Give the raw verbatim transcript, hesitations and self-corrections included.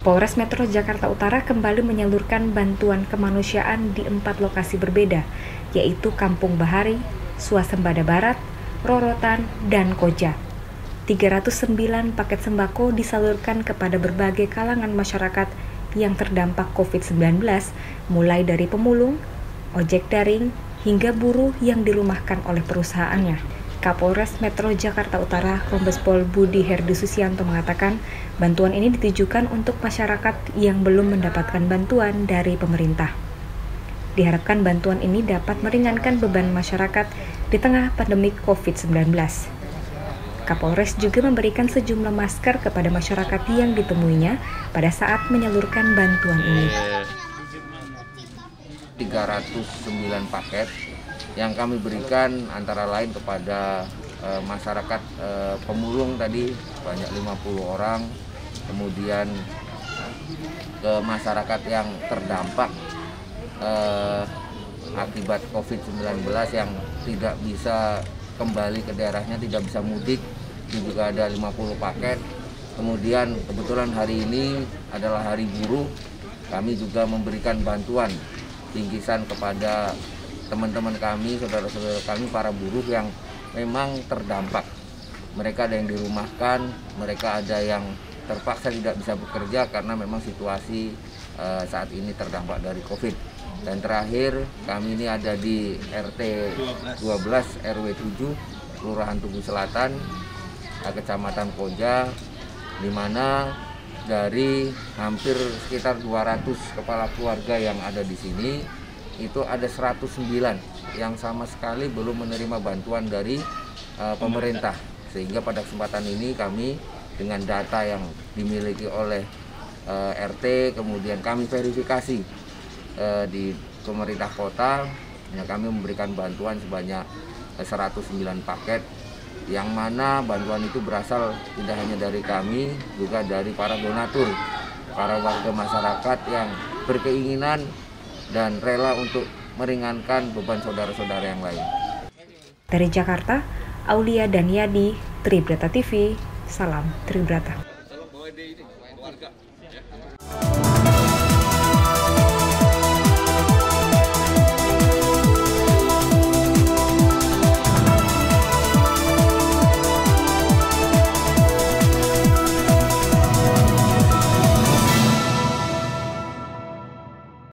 Polres Metro Jakarta Utara kembali menyalurkan bantuan kemanusiaan di empat lokasi berbeda, yaitu Kampung Bahari, Swasembada Barat, Rorotan, dan Koja. tiga ratus sembilan paket sembako disalurkan kepada berbagai kalangan masyarakat yang terdampak COVID sembilan belas, mulai dari pemulung, ojek daring, hingga buruh yang dirumahkan oleh perusahaannya. Kapolres Metro Jakarta Utara, Kombes Pol Budhi Herdi Susianto mengatakan, bantuan ini ditujukan untuk masyarakat yang belum mendapatkan bantuan dari pemerintah. Diharapkan bantuan ini dapat meringankan beban masyarakat di tengah pandemi COVID sembilan belas. Kapolres juga memberikan sejumlah masker kepada masyarakat yang ditemuinya pada saat menyalurkan bantuan ini. tiga ratus sembilan paket yang kami berikan antara lain kepada e, masyarakat e, pemulung tadi banyak lima puluh orang, kemudian ke masyarakat yang terdampak e, akibat COVID sembilan belas yang tidak bisa kembali ke daerahnya, tidak bisa mudik, juga ada lima puluh paket. Kemudian kebetulan hari ini adalah hari buruh, kami juga memberikan bantuan bingkisan kepada teman-teman kami, saudara-saudara kami, para buruh yang memang terdampak. Mereka ada yang dirumahkan, mereka ada yang terpaksa tidak bisa bekerja karena memang situasi uh, saat ini terdampak dari COVID. Dan terakhir, kami ini ada di R T dua belas, R W tujuh, Kelurahan Tugu Selatan, Kecamatan Koja, di mana dari hampir sekitar dua ratus kepala keluarga yang ada di sini, itu ada seratus sembilan yang sama sekali belum menerima bantuan dari uh, pemerintah. Sehingga pada kesempatan ini kami dengan data yang dimiliki oleh uh, R T, kemudian kami verifikasi uh, di pemerintah kota, ya kami memberikan bantuan sebanyak uh, seratus sembilan paket, yang mana bantuan itu berasal tidak hanya dari kami, juga dari para donatur, para warga masyarakat yang berkeinginan dan rela untuk meringankan beban saudara-saudara yang lain. Dari Jakarta, Aulia dan Yadi, Tribrata T V, salam Tribrata.